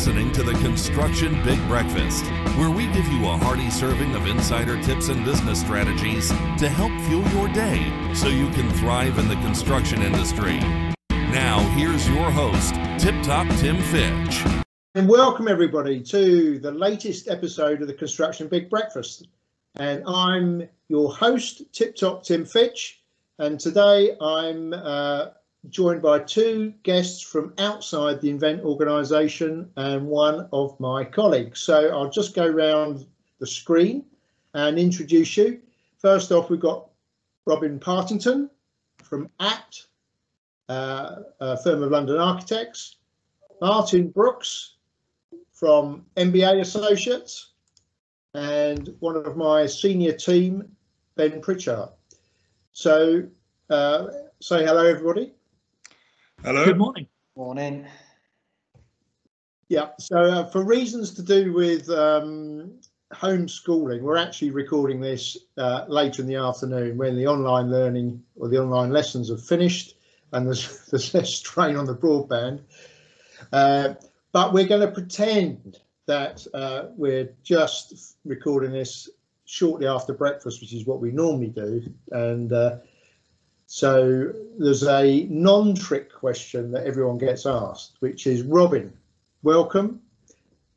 listening to the Construction Big Breakfast, where we give you a hearty serving of insider tips and business strategies to help fuel your day so you can thrive in the construction industry. Now, here's your host, Tip-Top Tim Fitch. And welcome everybody to the latest episode of the Construction Big Breakfast. And I'm your host, Tip-Top Tim Fitch. And today I'm joined by two guests from outside the Invennt organisation and one of my colleagues. So I'll just go round the screen and introduce you. First off, we've got Robin Partington from Apt, a firm of London architects. Martin Brooks from MBA Associates, and one of my senior team, Ben Pritchard. So say hello, everybody. Hello. Good morning. Morning. Yeah, so for reasons to do with homeschooling, we're actually recording this later in the afternoon when the online learning or the online lessons have finished and there's less strain on the broadband. But we're going to pretend that we're just recording this shortly after breakfast, which is what we normally do. And so there's a non-trick question that everyone gets asked, which is, Robin, welcome.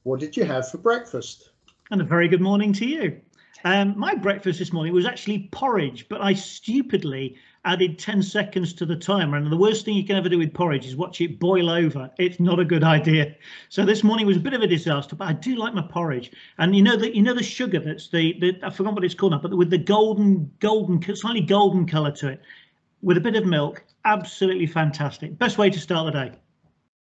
What did you have for breakfast? And a very good morning to you. My breakfast this morning was actually porridge, but I stupidly added 10 seconds to the timer. And the worst thing you can ever do with porridge is watch it boil over. It's not a good idea. So this morning was a bit of a disaster, but I do like my porridge. And you know the sugar that's the I forgot what it's called now, but with the slightly golden colour to it, with a bit of milk, absolutely fantastic. Best way to start the day.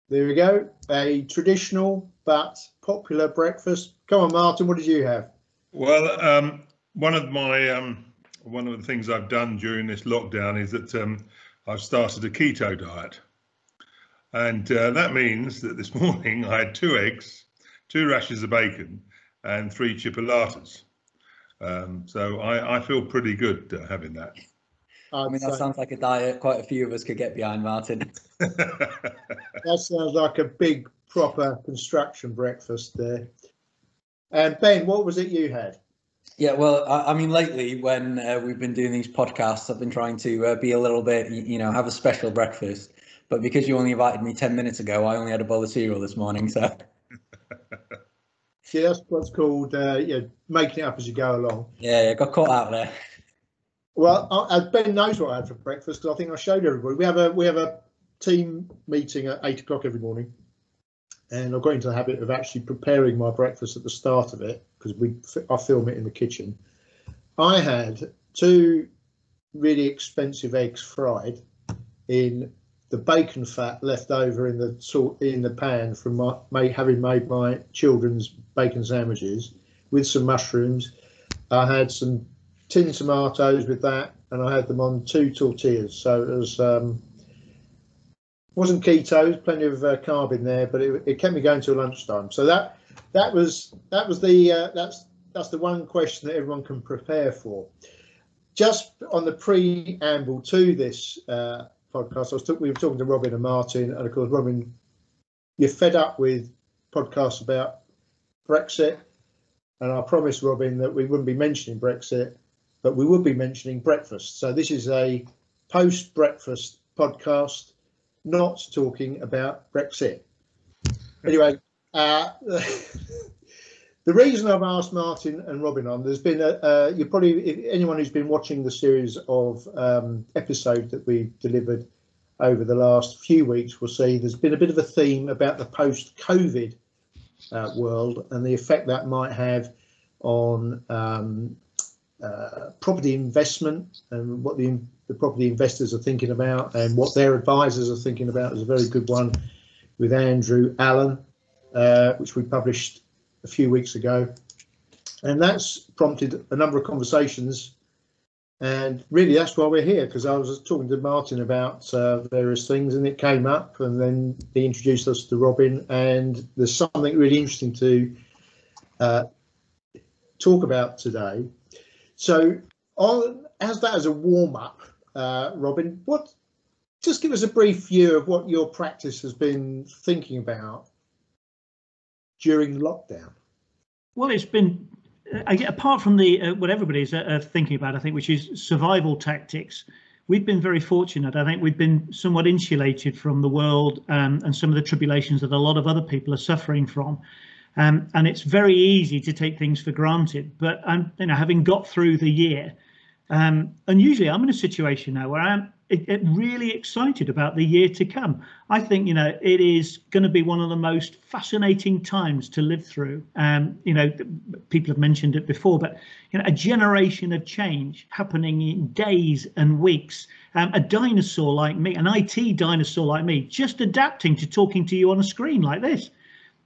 There we go. A traditional but popular breakfast. Come on, Martin, what did you have? Well, one of the things I've done during this lockdown is that I've started a keto diet. And that means that this morning I had 2 eggs, 2 rashers of bacon and 3 chipolatas. So I feel pretty good having that. I mean, that sounds like a diet quite a few of us could get behind, Martin. That sounds like a big, proper construction breakfast there. And Ben, what was it you had? Yeah, well, I mean, lately when we've been doing these podcasts, I've been trying to be a little bit, you know, have a special breakfast. But because you only invited me 10 minutes ago, I only had a bowl of cereal this morning. So, see, that's what's called making it up as you go along. Yeah, got caught out there. Well, Ben knows what I had for breakfast because I think I showed everybody. We have a team meeting at 8 o'clock every morning, and I've got into the habit of actually preparing my breakfast at the start of it because I film it in the kitchen. I had 2 really expensive eggs fried in the bacon fat left over in the pan from having made my children's bacon sandwiches with some mushrooms. I had some tin tomatoes with that, and I had them on 2 tortillas. So it was wasn't keto, plenty of carb in there, but it kept me going till lunchtime. So that's the one question that everyone can prepare for. Just on the preamble to this podcast, we were talking to Robin and Martin, and of course, Robin, you're fed up with podcasts about Brexit, and I promised Robin that we wouldn't be mentioning Brexit, but we will be mentioning breakfast. So this is a post-breakfast podcast, not talking about Brexit. Anyway, the reason I've asked Martin and Robin on, there's been you probably, if anyone who's been watching the series of episodes that we've delivered over the last few weeks will see there's been a bit of a theme about the post-COVID world and the effect that might have on property investment and what the property investors are thinking about and what their advisors are thinking about. Is a very good one with Andrew Allen, which we published a few weeks ago. And that's prompted a number of conversations. And really, that's why we're here, because I was talking to Martin about various things and it came up, and then he introduced us to Robin. And there's something really interesting to talk about today. So as that as a warm up, Robin, just give us a brief view of what your practice has been thinking about during lockdown? Well, it's been, apart from the what everybody's thinking about, I think, which is survival tactics, we've been very fortunate. I think we've been somewhat insulated from the world and some of the tribulations that a lot of other people are suffering from. And it's very easy to take things for granted. But you know, having got through the year, and usually I'm in a situation now where I'm really excited about the year to come. I think, you know, it is going to be one of the most fascinating times to live through. You know, people have mentioned it before, but you know, a generation of change happening in days and weeks. A dinosaur like me, an IT dinosaur like me, just adapting to talking to you on a screen like this.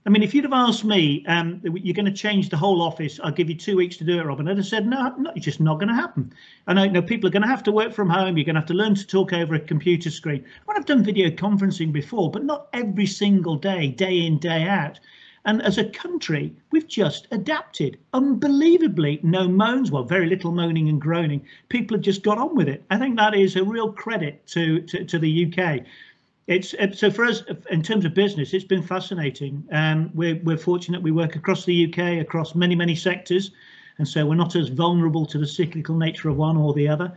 I mean, if you'd have asked me, you're going to change the whole office, I'll give you 2 weeks to do it, Robin, I'd have said, no, it's just not going to happen. I know, people are going to have to work from home. You're going to have to learn to talk over a computer screen. Well, I've done video conferencing before, but not every single day, day in, day out. And as a country, we've just adapted. Unbelievably, no moans, well, very little moaning and groaning. People have just got on with it. I think that is a real credit to the UK. It's so for us in terms of business, it's been fascinating. We're fortunate we work across the UK, across many sectors, and so we're not as vulnerable to the cyclical nature of one or the other.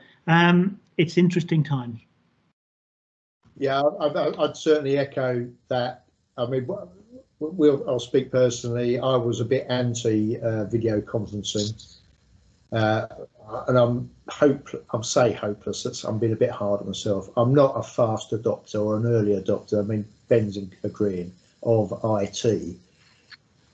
It's interesting times. Yeah, I'd certainly echo that. I mean, I'll speak personally. I was a bit anti video conferencing, and I'm hopeless. I'm being a bit hard on myself. I'm not a fast adopter or an early adopter. I mean, Ben's agreeing of IT,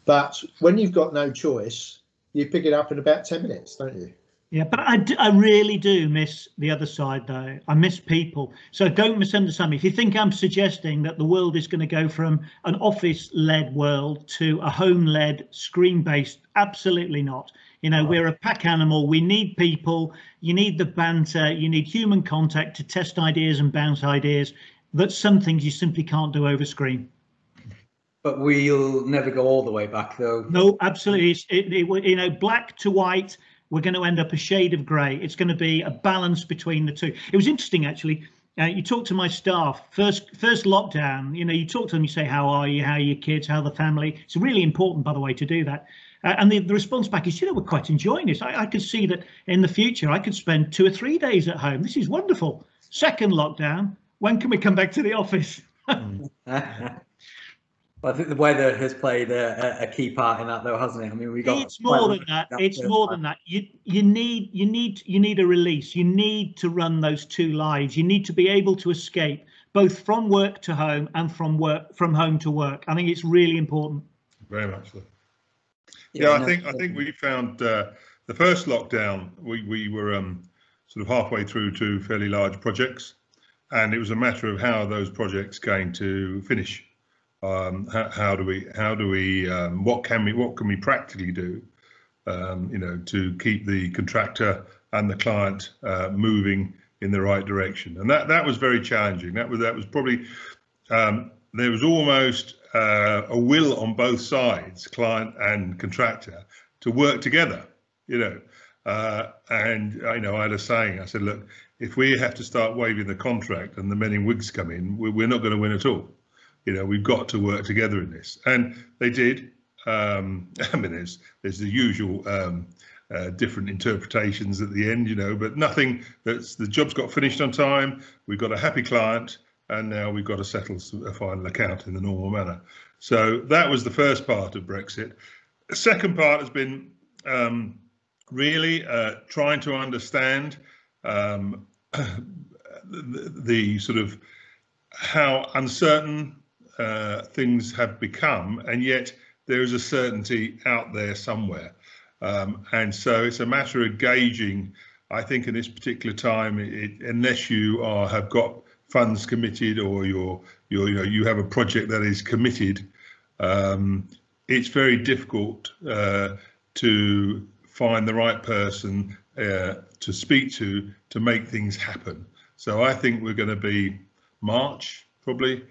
but when you've got no choice, you pick it up in about 10 minutes, don't you? Yeah, but I really do miss the other side, though. I miss people. So don't misunderstand me. If you think I'm suggesting that the world is going to go from an office-led world to a home-led, screen-based, absolutely not. You know, we're a pack animal. We need people. You need the banter. You need human contact to test ideas and bounce ideas. That's some things you simply can't do over screen. But we'll never go all the way back, though. No, absolutely. You know, black to white. We're going to end up a shade of grey. It's going to be a balance between the two. It was interesting, actually. You talk to my staff first lockdown. You know, you talk to them. You say, "How are you? How are your kids? How are the family?" It's really important, by the way, to do that. And the response back is, you know, we're quite enjoying this. I could see that in the future I could spend 2 or 3 days at home. This is wonderful. Second lockdown. When can we come back to the office? Well, I think the weather has played a key part in that, though, hasn't it? I mean, we got. It's more than that. It's more than that. You need a release. You need to run those two lives. You need to be able to escape both from work to home and from home to work. I think it's really important. Very much so. Yeah, I think we found the first lockdown. We were sort of halfway through 2 fairly large projects, and it was a matter of how are those projects going to finish. What can we practically do, you know, to keep the contractor and the client moving in the right direction. And that was very challenging. That was probably there was almost a will on both sides, client and contractor, to work together. You know, and you know, I had a saying. I said, look, if we have to start waving the contract and the men in wigs come in, we're not going to win at all. You know, we've got to work together in this, and they did. I mean, there's the usual different interpretations at the end, you know, but nothing that's the job's got finished on time. We've got a happy client, and now we've got to settle a final account in the normal manner. So that was the first part of Brexit. The second part has been really trying to understand the sort of how uncertain things have become, and yet there is a certainty out there somewhere, and so it's a matter of gauging. I think in this particular time, unless you have got funds committed or you have a project that is committed, it's very difficult to find the right person to speak to make things happen. So I think we're going to be March, probably,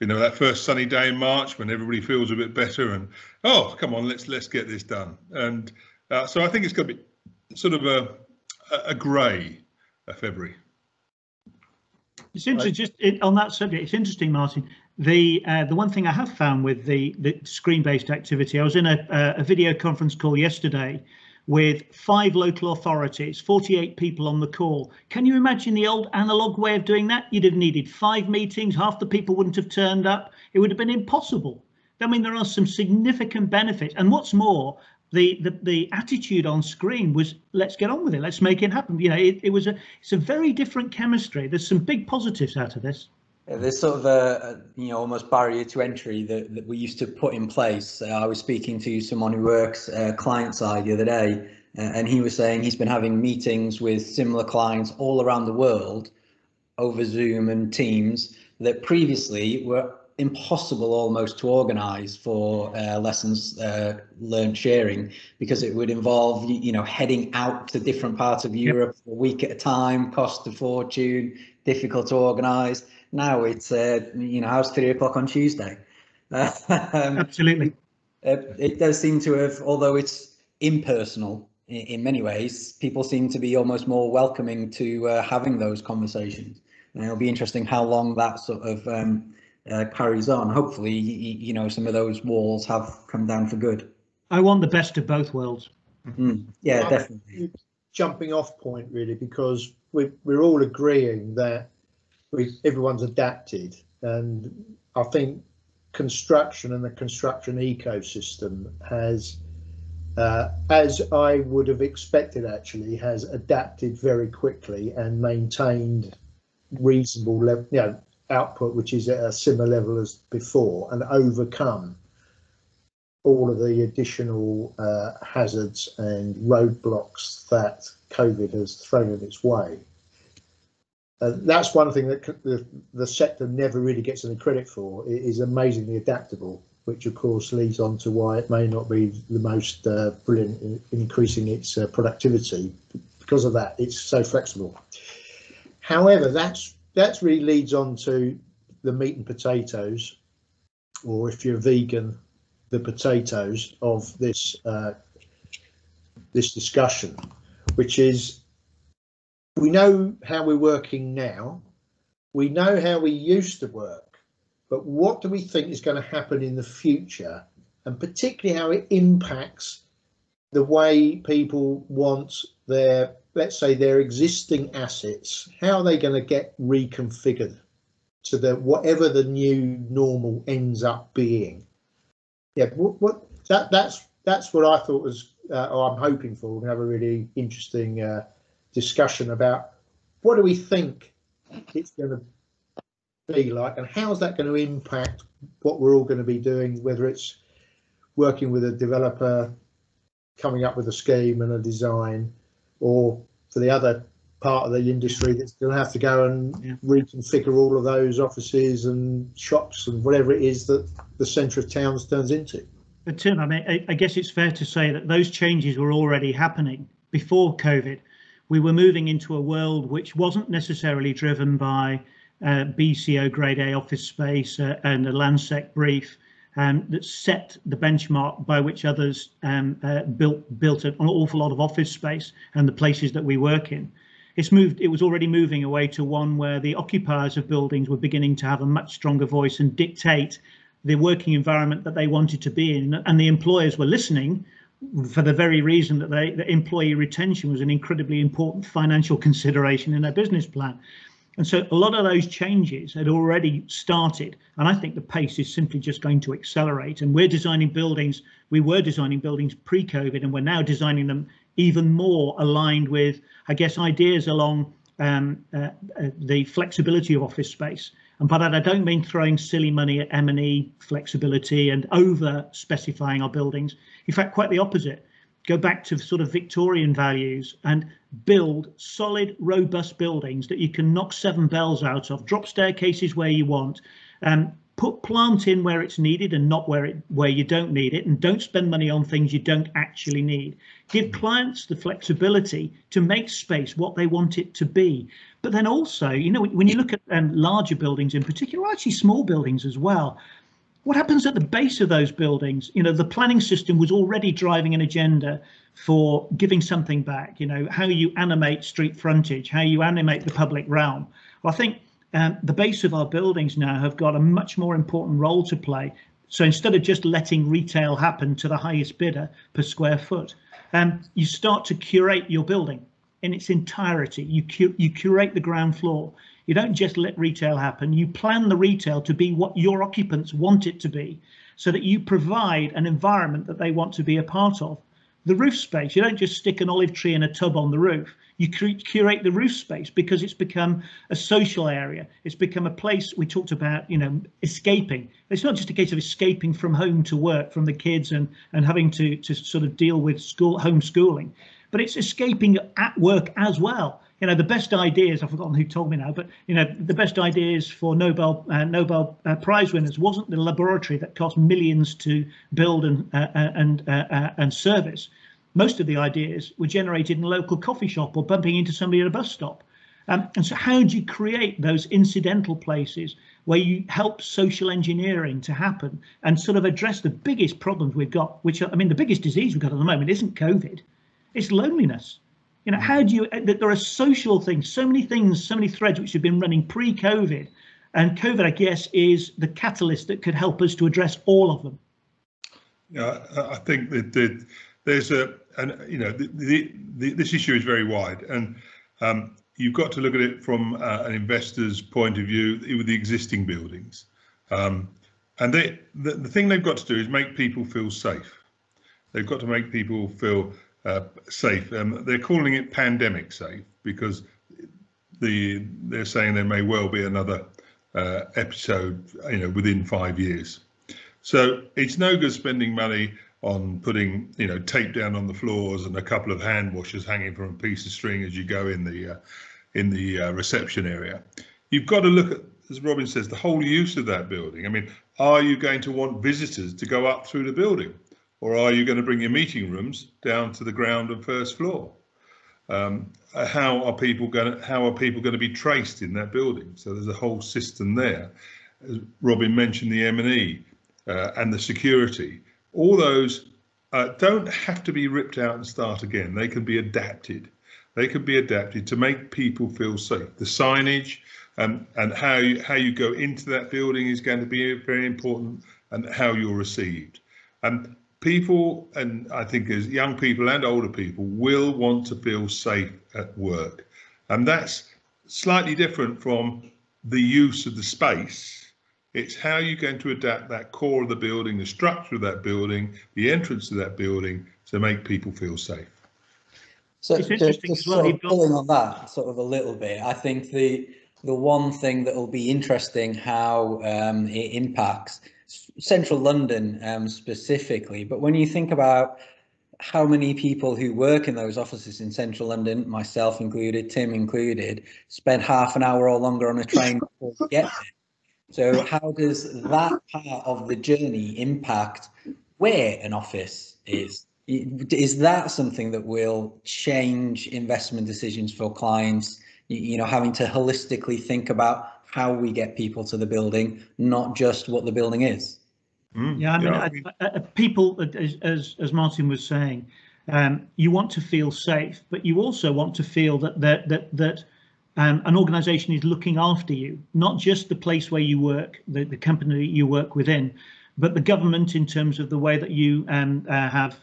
you know, that first sunny day in March when everybody feels a bit better and, oh, come on, let's get this done. And so I think it's going to be sort of a grey February. It's interesting, just on that subject, it's interesting, Martin, The one thing I have found with the screen-based activity, I was in a video conference call yesterday with 5 local authorities, 48 people on the call. Can you imagine the old analog way of doing that? You'd have needed 5 meetings. Half the people wouldn't have turned up. It would have been impossible. I mean, there are some significant benefits. And what's more, the attitude on screen was, let's get on with it. Let's make it happen. You know, it's a very different chemistry. There's some big positives out of this. There's sort of a, you know, almost barrier to entry that we used to put in place. I was speaking to someone who works client side the other day, and he was saying he's been having meetings with similar clients all around the world over Zoom and Teams that previously were impossible almost to organise for lessons learned sharing, because it would involve, you know, heading out to different parts of Europe for a week at a time, cost a fortune, difficult to organise. Now it's, you know, how's 3 o'clock on Tuesday? Absolutely. It does seem to have, although it's impersonal in many ways, people seem to be almost more welcoming to having those conversations. And it'll be interesting how long that sort of carries on. Hopefully, you know, some of those walls have come down for good. I want the best of both worlds. Mm-hmm. Yeah, well, definitely. Jumping off point, really, because we're all agreeing that everyone's adapted, and I think construction and the construction ecosystem has, as I would have expected actually, has adapted very quickly and maintained reasonable level, you know, output, which is at a similar level as before, and overcome all of the additional hazards and roadblocks that COVID has thrown in its way. That's one thing that the sector never really gets any credit for. It is amazingly adaptable, which of course leads on to why it may not be the most brilliant in increasing its productivity. Because of that, it's so flexible. However, that's really leads on to the meat and potatoes, or if you're vegan, the potatoes of this this discussion, which is, we know how we're working now, we know how we used to work, but what do we think is going to happen in the future, and particularly how it impacts the way people want their, let's say, their existing assets? How are they going to get reconfigured to the whatever the new normal ends up being? Yeah, that's what I thought was, or I'm hoping for. We're going to have a really interesting discussion about what do we think it's going to be like, and how's that going to impact what we're all going to be doing, whether it's working with a developer, coming up with a scheme and a design, or for the other part of the industry that's going to have to go and reconfigure all of those offices and shops and whatever it is that the centre of towns turns into. But Tim, I mean, I guess it's fair to say that those changes were already happening before COVID. We were moving into a world which wasn't necessarily driven by BCO Grade A office space and a Landsec brief that set the benchmark by which others built an awful lot of office space and the places that we work in. It's moved. It was already moving away to one where the occupiers of buildings were beginning to have a much stronger voice and dictate the working environment that they wanted to be in, and the employers were listening, for the very reason that the employee retention was an incredibly important financial consideration in their business plan. And so a lot of those changes had already started, and I think the pace is simply just going to accelerate. And we're designing buildings, we were designing buildings pre-COVID, and we're now designing them even more aligned with, I guess, ideas along the flexibility of office space. And by that, I don't mean throwing silly money at M&E flexibility and over specifying our buildings. In fact, quite the opposite. Go back to sort of Victorian values and build solid, robust buildings that you can knock 7 bells out of, drop staircases where you want, put plant in where it's needed and not where you don't need it, and don't spend money on things you don't actually need. Give clients the flexibility to make space what they want it to be. But then also, you know, when you look at larger buildings in particular, actually small buildings as well, what happens at the base of those buildings? You know, the planning system was already driving an agenda for giving something back, you know, how you animate street frontage, how you animate the public realm. Well, I think the base of our buildings now have got a much more important role to play. So instead of just letting retail happen to the highest bidder per square foot, you start to curate your building in its entirety. You curate the ground floor. You don't just let retail happen. You plan the retail to be what your occupants want it to be, so that you provide an environment that they want to be a part of. The roof space, you don't just stick an olive tree in a tub on the roof. You curate the roof space because it's become a social area. It's become a place we talked about, you know, escaping. It's not just a case of escaping from home to work, from the kids and having to sort of deal with school, homeschooling, but it's escaping at work as well. You know, the best ideas, I've forgotten who told me now, but, you know, the best ideas for Nobel Prize winners wasn't the laboratory that cost millions to build and service. Most of the ideas were generated in a local coffee shop or bumping into somebody at a bus stop. And so how do you create those incidental places where you help social engineering to happen and sort of address the biggest problems we've got, which are, I mean, the biggest disease we've got at the moment isn't COVID, it's loneliness. You know, how do you, there are social things, so many threads which have been running pre-COVID, and COVID, I guess, is the catalyst that could help us to address all of them. Yeah, I think that there's this issue is very wide, and you've got to look at it from an investor's point of view with the existing buildings. And the thing they've got to do is make people feel safe. They've got to make people feel safe. They're calling it pandemic safe because they're saying there may well be another episode, you know, within 5 years. So it's no good spending money on putting, you know, tape down on the floors and a couple of hand washers hanging from a piece of string as you go in the reception area. You've got to look at, as Robin says, the whole use of that building. I mean, are you going to want visitors to go up through the building? Or are you going to bring your meeting rooms down to the ground and first floor? How are people going to be traced in that building? So there's a whole system there. As Robin mentioned, the M&E and the security. All those don't have to be ripped out and start again. They can be adapted. They can be adapted to make people feel safe. The signage and how you go into that building is going to be very important, and how you're received. People, and I think as young people and older people, will want to feel safe at work. And that's slightly different from the use of the space. It's how you're going to adapt that core of the building, the structure of that building, the entrance to that building to make people feel safe. So it's interesting, just sort of pulling on that sort of a little bit, I think the one thing that will be interesting how it impacts Central London specifically, but when you think about how many people who work in those offices in Central London, myself included, Tim included, spend half an hour or longer on a train before they get there. So how does that part of the journey impact where an office is? Is that something that will change investment decisions for clients? You know, having to holistically think about how we get people to the building, not just what the building is. Yeah, I mean, yeah. People, as Martin was saying, you want to feel safe, but you also want to feel that an organisation is looking after you, not just the place where you work, the company you work within, but the government in terms of the way that you have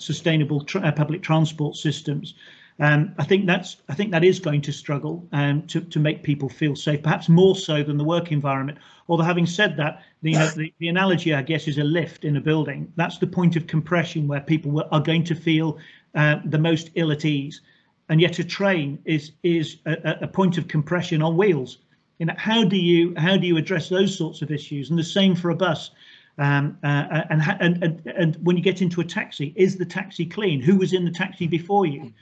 sustainable public transport systems. I think that is going to struggle to make people feel safe, perhaps more so than the work environment. Although having said that, the analogy, I guess, is a lift in a building. That's the point of compression where people are going to feel the most ill at ease. And yet a train is a point of compression on wheels. You know, how do you address those sorts of issues? And the same for a bus. And when you get into a taxi, is the taxi clean? Who was in the taxi before you?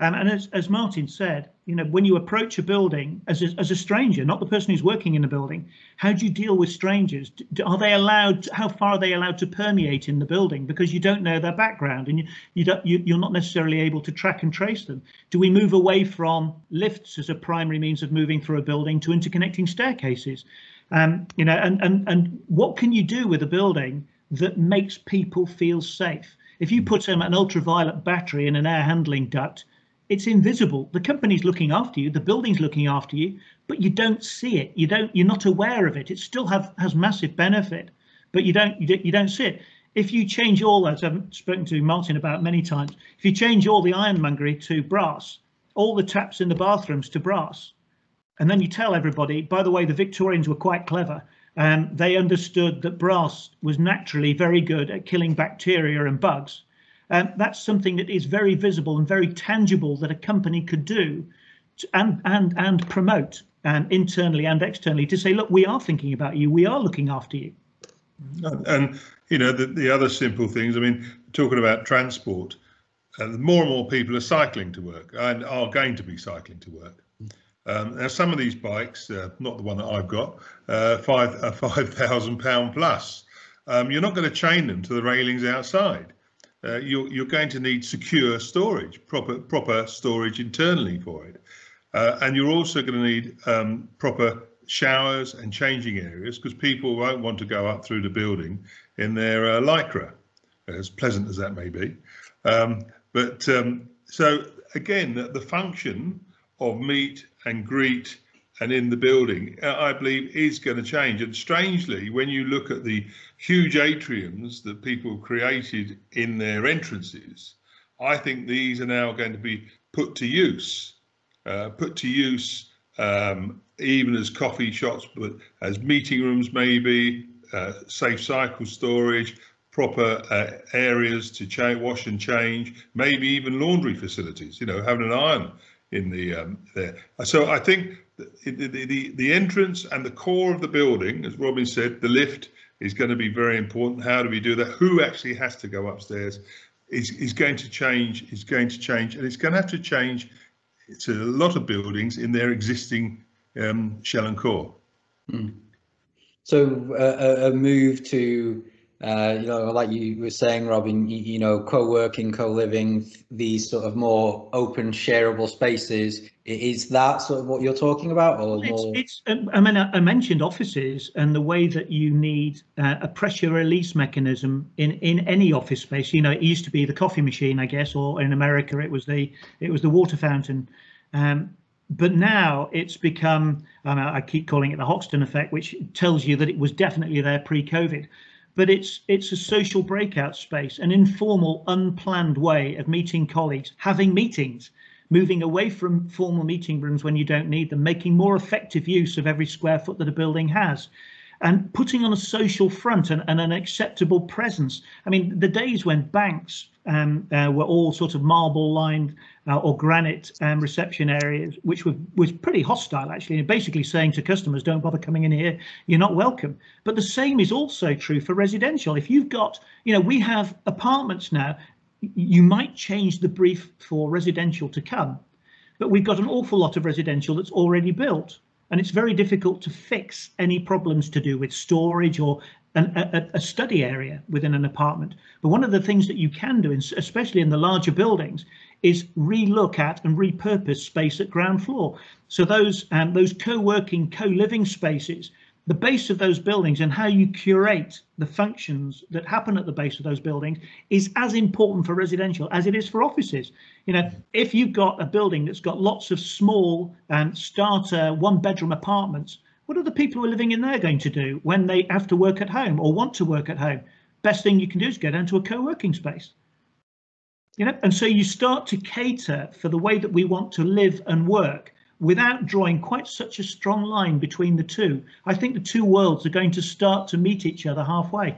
And as Martin said, you know, when you approach a building as a stranger, not the person who's working in the building, how do you deal with strangers? How far are they allowed to permeate in the building? Because you don't know their background, and you're not necessarily able to track and trace them. Do we move away from lifts as a primary means of moving through a building to interconnecting staircases? You know, and what can you do with a building that makes people feel safe? If you put an ultraviolet battery in an air handling duct, It's invisible. The company's looking after you, the building's looking after you, but you don't see it. You're not aware of it. It still has massive benefit, but you don't see it. If you change all that, I've spoken to Martin about many times, if you change all the ironmongery to brass, all the taps in the bathrooms to brass, and then you tell everybody, by the way, the Victorians were quite clever. They understood that brass was naturally very good at killing bacteria and bugs. That's something that is very visible and very tangible that a company could do and promote internally and externally to say, look, we are thinking about you. We are looking after you. And you know, the other simple things, I mean, talking about transport, more and more people are cycling to work and are going to be cycling to work. Now some of these bikes, not the one that I've got, £5,000 plus. You're not going to chain them to the railings outside. You're going to need secure storage, proper storage internally for it. And you're also going to need proper showers and changing areas, because people won't want to go up through the building in their lycra, as pleasant as that may be. So again, the function of meet and greet and in the building, I believe, is going to change. And strangely, when you look at the huge atriums that people created in their entrances, I think these are now going to be put to use even as coffee shops, but as meeting rooms, maybe safe cycle storage, proper areas to wash and change, maybe even laundry facilities, you know, having an iron in the there. So I think the entrance and the core of the building, as Robin said, the lift is going to be very important. How do we do that? Who actually has to go upstairs is going to change. Is going to change, and it's going to have to change to a lot of buildings in their existing shell and core. Mm. So a move to you know, like you were saying, Robin, you know, co-working, co-living, these sort of more open, shareable spaces. Is that sort of what you're talking about? Or I mean, I mentioned offices and the way that you need a pressure release mechanism in any office space. You know, it used to be the coffee machine, I guess, or in America, it was the water fountain. But now it's become, and I keep calling it the Hoxton effect, which tells you that it was definitely there pre-COVID. But it's a social breakout space, an informal, unplanned way of meeting colleagues, having meetings, moving away from formal meeting rooms when you don't need them, making more effective use of every square foot that a building has, and putting on a social front and an acceptable presence. I mean, the days when banks were all sort of marble-lined or granite reception areas, which was pretty hostile, actually, and basically saying to customers, don't bother coming in here, you're not welcome. But the same is also true for residential. If you've got, you know, we have apartments now, you might change the brief for residential to come, but we've got an awful lot of residential that's already built. And it's very difficult to fix any problems to do with storage or a study area within an apartment. But one of the things that you can do, especially in the larger buildings, is relook at and repurpose space at ground floor. So those co-working, co-living spaces, the base of those buildings and how you curate the functions that happen at the base of those buildings is as important for residential as it is for offices. You know, if you've got a building that's got lots of small starter one-bedroom apartments, what are the people who are living in there going to do when they have to work at home or want to work at home? Best thing you can do is go down to a co-working space. You know, and so you start to cater for the way that we want to live and work, without drawing quite such a strong line between the two. I think the two worlds are going to start to meet each other halfway.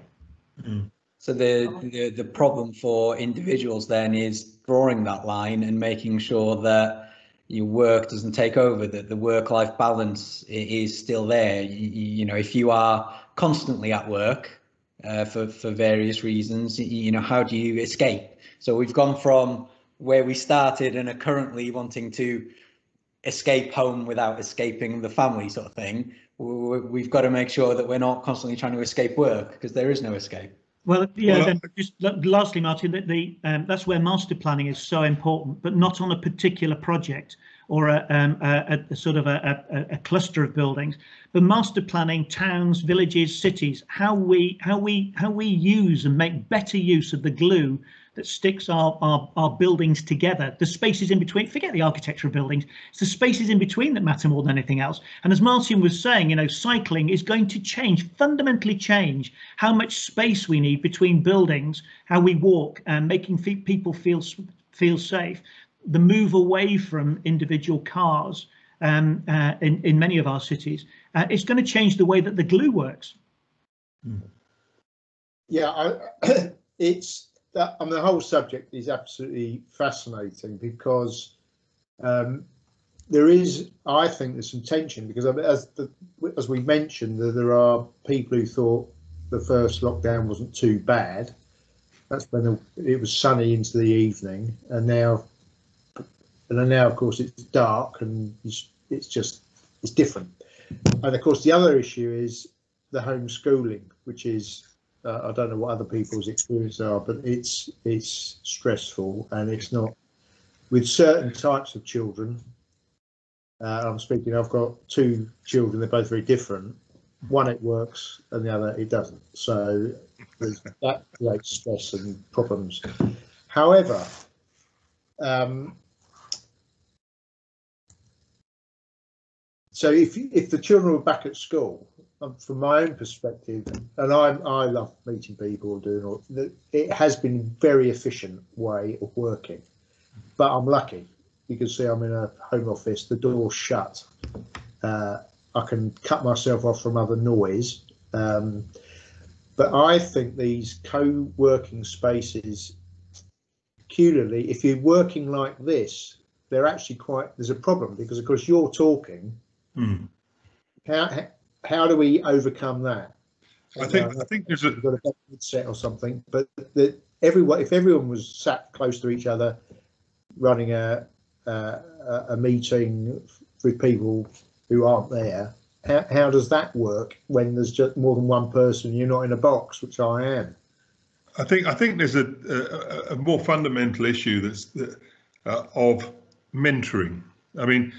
Mm. So the problem for individuals then is drawing that line and making sure that your work doesn't take over, that the work-life balance is still there. You know, if you are constantly at work for various reasons, you know, how do you escape? So we've gone from where we started and are currently wanting to escape home without escaping the family sort of thing. We've got to make sure that we're not constantly trying to escape work, because there is no escape. Well, yeah, well, then just lastly, Martin, that's where master planning is so important, but not on a particular project or a sort of a cluster of buildings, but master planning towns, villages, cities, how we use and make better use of the glue that sticks our buildings together. The spaces in between, forget the architecture of buildings, it's the spaces in between that matter more than anything else. And as Martin was saying, you know, cycling is going to change, fundamentally change how much space we need between buildings, how we walk, and making people feel safe. The move away from individual cars in many of our cities, it's going to change the way that the glue works. Yeah, it's that, and the whole subject is absolutely fascinating because there is, I think, there's some tension because as we mentioned, there are people who thought the first lockdown wasn't too bad. That's when it was sunny into the evening, and now. And then now, of course, it's dark and it's different. And of course, the other issue is the homeschooling, which is I don't know what other people's experiences are, but it's stressful and it's not with certain types of children. I'm speaking. I've got two children. They're both very different. One it works, and the other it doesn't. So that creates stress and problems. However. So if the children were back at school, from my own perspective, and I love meeting people and doing all, it has been a very efficient way of working. But I'm lucky because see, I'm in a home office, the door's shut. I can cut myself off from other noise. But I think these co-working spaces, peculiarly, if you're working like this, they're actually quite, there's a problem because of course you're talking. Mm. How do we overcome that? I think there's a set or something, but that if everyone was sat close to each other, running a meeting with people who aren't there, how does that work when there's just more than one person? You're not in a box, which I am. I think there's a more fundamental issue that's of mentoring. I mean.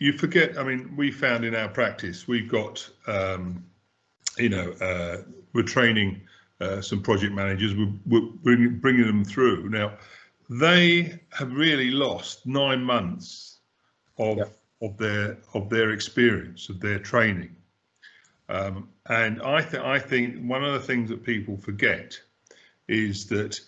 You forget, I mean, we found in our practice, we've got, we're training some project managers, we're bringing them through. Now, they have really lost 9 months of their experience, of their training. And I think one of the things that people forget is that,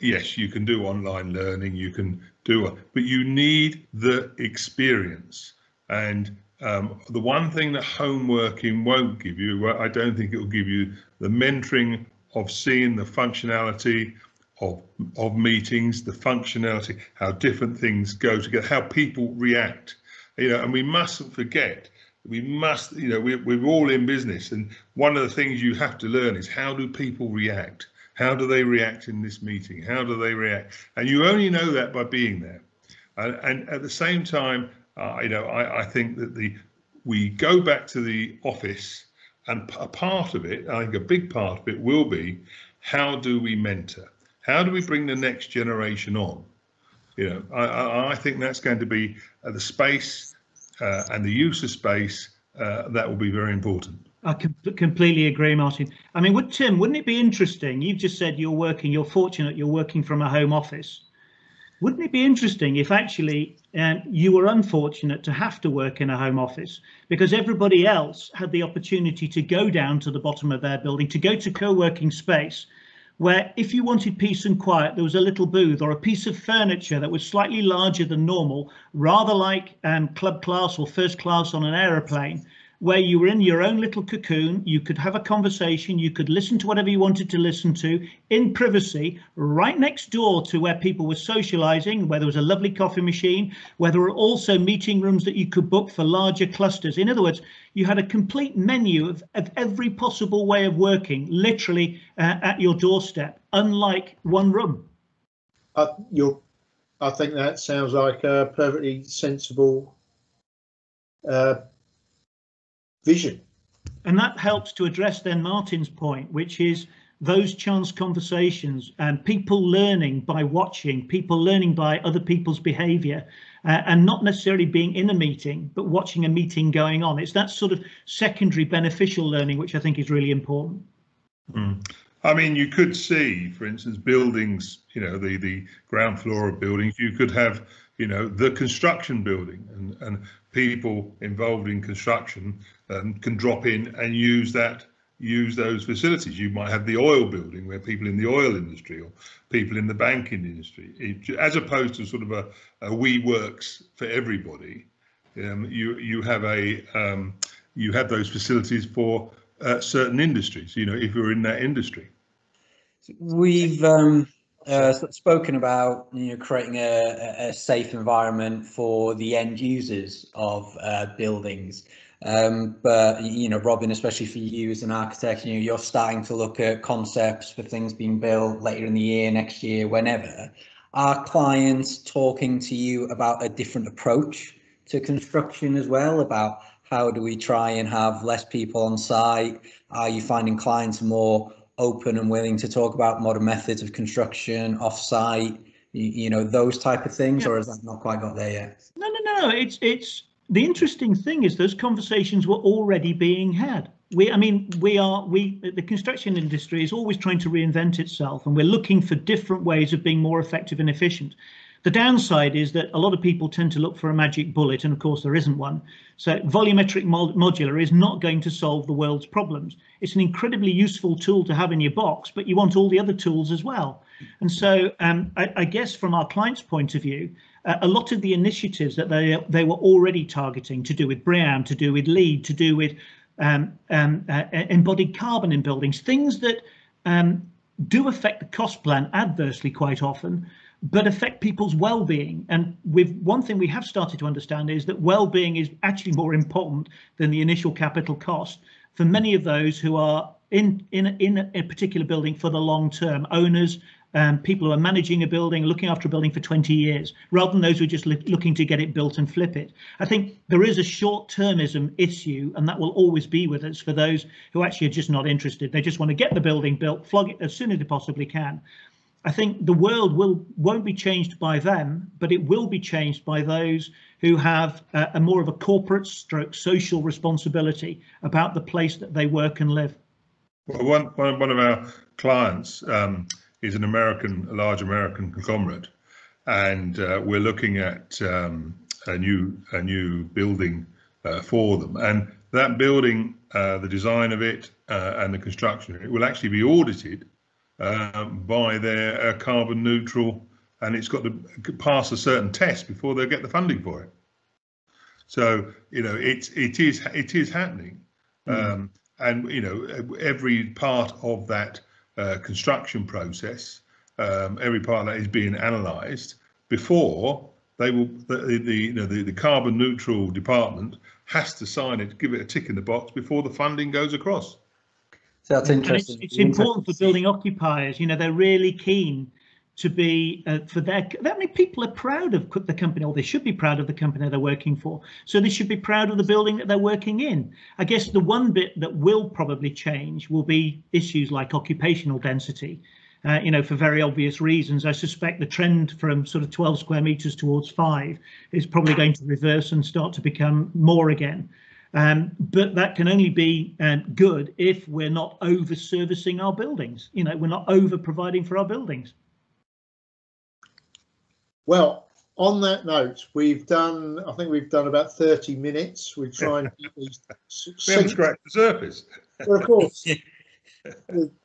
yes, you can do online learning, you can do it, but you need the experience. And the one thing that home working won't give you, well, I don't think it will give you the mentoring of seeing the functionality of meetings, the functionality, how different things go together, how people react, you know. And we mustn't forget, we must, you know, we're all in business, and one of the things you have to learn is how do people react? How do they react in this meeting? How do they react? And you only know that by being there. And at the same time, I think that we go back to the office, and a part of it, I think a big part of it will be, how do we mentor? How do we bring the next generation on? You know, I think that's going to be the space and the use of space that will be very important. I completely agree, Martin. I mean, Tim, wouldn't it be interesting? You've just said you're fortunate, you're working from a home office. Wouldn't it be interesting if actually you were unfortunate to have to work in a home office because everybody else had the opportunity to go down to the bottom of their building, to go to co-working space, where if you wanted peace and quiet, there was a little booth or a piece of furniture that was slightly larger than normal, rather like club class or first class on an aeroplane, where you were in your own little cocoon, you could have a conversation, you could listen to whatever you wanted to listen to in privacy, right next door to where people were socializing, where there was a lovely coffee machine, where there were also meeting rooms that you could book for larger clusters. In other words, you had a complete menu of every possible way of working, literally at your doorstep, unlike one room. I think that sounds like a perfectly sensible vision. And that helps to address then Martin's point, which is those chance conversations and people learning by watching, people learning by other people's behaviour, and not necessarily being in a meeting, but watching a meeting going on. It's that sort of secondary beneficial learning, which I think is really important. Mm. I mean, you could see, for instance, buildings, you know, the ground floor of buildings, you could have, you know, the construction building, and people involved in construction can drop in and use those facilities. You might have the oil building where people in the oil industry or people in the banking industry, as opposed to sort of a WeWorks for everybody. You have those facilities for certain industries, you know, if you're in that industry. We've spoken about, you know, creating a safe environment for the end users of buildings, but, you know, Robin, especially for you as an architect, you know, you're starting to look at concepts for things being built later in the year, next year, whenever. Are clients talking to you about a different approach to construction as well, about how do we try and have less people on site? Are you finding clients more open and willing to talk about modern methods of construction off-site, you know, those type of things? Yeah. Or has that not quite got there yet? No. It's the interesting thing is those conversations were already being had. The construction industry is always trying to reinvent itself, and we're looking for different ways of being more effective and efficient. The downside is that a lot of people tend to look for a magic bullet, and of course there isn't one. So volumetric modular is not going to solve the world's problems. It's an incredibly useful tool to have in your box, but you want all the other tools as well. And so I guess from our client's point of view, a lot of the initiatives that they were already targeting to do with BREEAM, to do with LEED, to do with embodied carbon in buildings, things that do affect the cost plan adversely quite often, but affect people's well-being. And with one thing we have started to understand is that well-being is actually more important than the initial capital cost for many of those who are in a particular building for the long term, owners, people who are managing a building, looking after a building for 20 years, rather than those who are just looking to get it built and flip it. I think there is a short-termism issue, and that will always be with us for those who actually are just not interested. They just want to get the building built, flog it as soon as they possibly can. I think the world won't be changed by them, but it will be changed by those who have a more of a corporate stroke social responsibility about the place that they work and live. Well, one of our clients is a large American conglomerate, and we're looking at a new building for them. And that building, the design of it and the construction, it will actually be audited by their carbon neutral, and it's got to pass a certain test before they get the funding for it. So, you know, it is happening. And, you know, every part of that construction process, every part of that is being analysed before they will. The carbon neutral department has to sign it, give it a tick in the box before the funding goes across. So that's interesting. It's important for building occupiers. You know, they're really keen to be for their. That many people are proud of the company, or they should be proud of the company they're working for. So they should be proud of the building that they're working in. I guess the one bit that will probably change will be issues like occupational density. You know, for very obvious reasons, I suspect the trend from sort of 12 square meters towards 5 is probably going to reverse and start to become more again. But that can only be good if we're not over servicing our buildings. You know, we're not over providing for our buildings. Well, on that note, I think we've done about 30 minutes. We're trying to scratch the surface. Well, of course,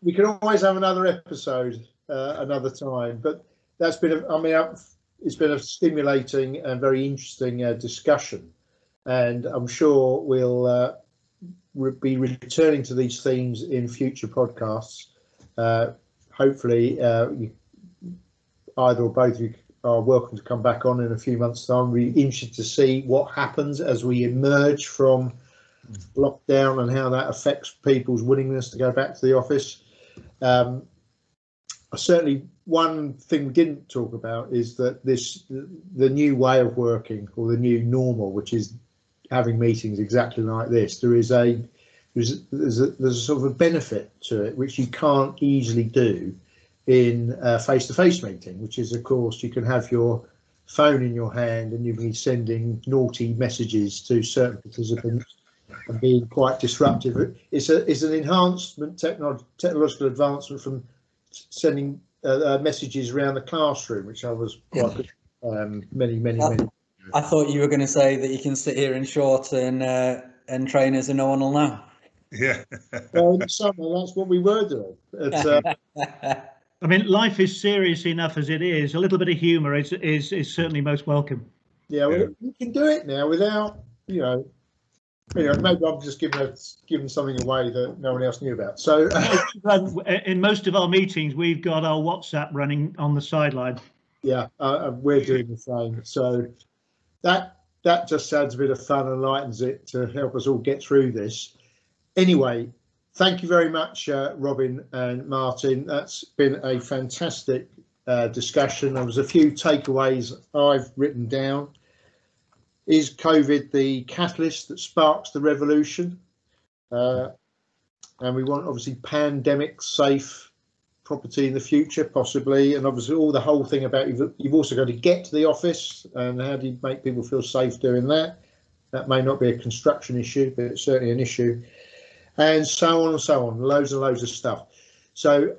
we can always have another episode another time. But that's been, it's been a stimulating and very interesting discussion. And I'm sure we'll be returning to these themes in future podcasts. Hopefully, either or both of you are welcome to come back on in a few months' time. We're interested to see what happens as we emerge from lockdown and how that affects people's willingness to go back to the office. Certainly, one thing we didn't talk about is that the new way of working, or the new normal, which is having meetings exactly like this, there's a sort of a benefit to it which you can't easily do in a face-to-face meeting, which is, of course, you can have your phone in your hand and you'll be sending naughty messages to certain participants and being quite disruptive. It's an enhancement, technological advancement from sending messages around the classroom, which I was quite good many. I thought you were going to say that you can sit here in shorts and trainers and no one will know. Yeah. Well, in summer, that's what we were doing. I mean, life is serious enough as it is. A little bit of humour is certainly most welcome. Yeah, well, we can do it now without, you know. Anyway, maybe I'm just giving something away that no one else knew about. So in most of our meetings, we've got our WhatsApp running on the sideline. Yeah, we're doing the same. So that just adds a bit of fun and lightens it to help us all get through this. Anyway, thank you very much, Robin and Martin. That's been a fantastic discussion. There was a few takeaways I've written down. Is COVID the catalyst that sparks the revolution? And we want obviously pandemic safe property in the future, possibly. And obviously all the whole thing about you've also got to get to the office, and how do you make people feel safe doing that? That may not be a construction issue, but it's certainly an issue. And so on and so on, loads and loads of stuff. So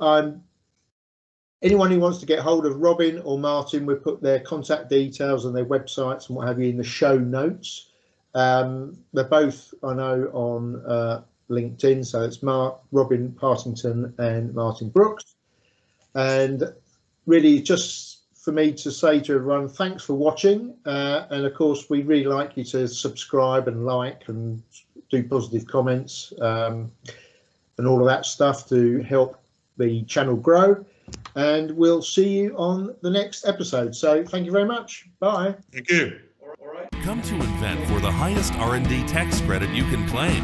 anyone who wants to get hold of Robin or Martin, we'll put their contact details and their websites and what have you in the show notes. They're both, I know, on LinkedIn. So it's Robin Partington and Martin Brooks. And really just for me to say to everyone, thanks for watching. And of course, we'd really like you to subscribe and like and do positive comments and all of that stuff to help the channel grow. And we'll see you on the next episode. So thank you very much. Bye. Thank you. All right. Come to Inventt for the highest R&D tax credit you can claim.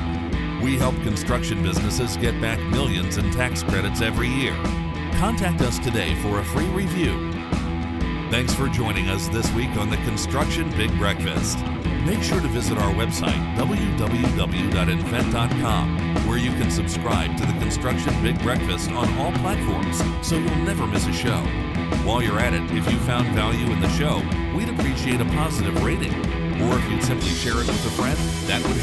We help construction businesses get back millions in tax credits every year. Contact us today for a free review. Thanks for joining us this week on the Construction Big Breakfast. Make sure to visit our website, www.inventt.com, where you can subscribe to the Construction Big Breakfast on all platforms so you'll never miss a show. While you're at it, if you found value in the show, we'd appreciate a positive rating. Or if you'd simply share it with a friend, that would